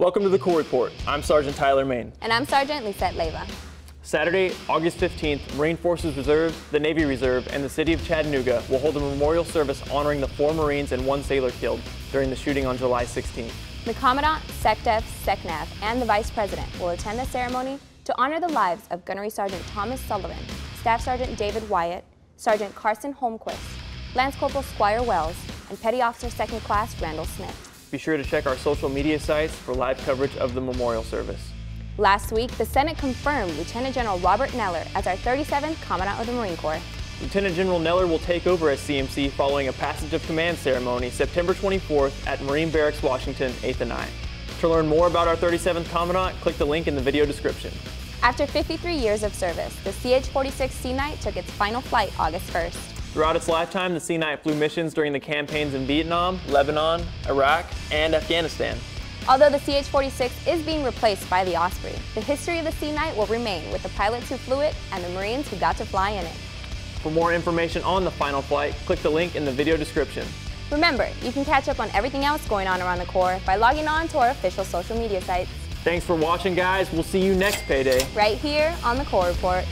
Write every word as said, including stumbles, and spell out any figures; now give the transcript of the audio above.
Welcome to the Corps Report. I'm Sergeant Tyler Mayne. And I'm Sergeant Lissette Leyva. Saturday, August fifteenth, Marine Forces Reserve, the Navy Reserve, and the City of Chattanooga will hold a memorial service honoring the four Marines and one sailor killed during the shooting on July sixteenth. The Commandant, SecDef, SecNav, and the Vice President will attend the ceremony to honor the lives of Gunnery Sergeant Thomas Sullivan, Staff Sergeant David Wyatt, Sergeant Carson Holmquist, Lance Corporal Squire Wells, and Petty Officer Second Class Randall Smith. Be sure to check our social media sites for live coverage of the memorial service. Last week, the Senate confirmed Lieutenant General Robert Neller as our thirty-seventh Commandant of the Marine Corps. Lieutenant General Neller will take over as C M C following a passage of command ceremony September twenty-fourth at Marine Barracks, Washington, eighth and ninth. To learn more about our thirty-seventh Commandant, click the link in the video description. After fifty-three years of service, the C H forty-six Sea Knight took its final flight August first. Throughout its lifetime, the Sea Knight flew missions during the campaigns in Vietnam, Lebanon, Iraq, and Afghanistan. Although the C H forty-six is being replaced by the Osprey, the history of the Sea Knight will remain with the pilots who flew it and the Marines who got to fly in it. For more information on the final flight, click the link in the video description. Remember, you can catch up on everything else going on around the Corps by logging on to our official social media sites. Thanks for watching, guys. We'll see you next payday. Right here on the Corps Report.